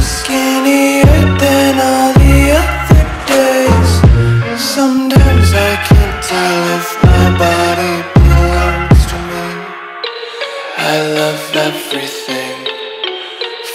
skinnier than all the other days. Sometimes I can't tell if my body belongs to me. I love everything.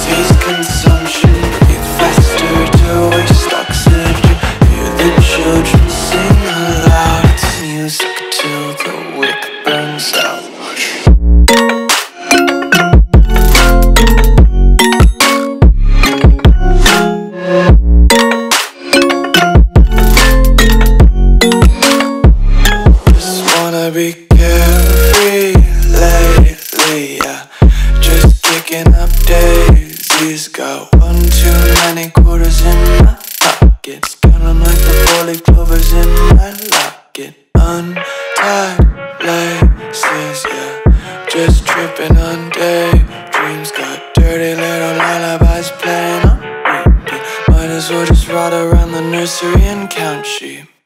taste consumption. Breathe faster to waste oxygen. Hear the children sing aloud. It's music till the wick burns out. Got one too many quarters in my pockets. Count 'em like the four-leaf clovers in my locket. Untied laces, yeah. Just tripping on daydreams. Got dirty little lullabies playing on repeat. Might as well just ride around the nursery and count sheep.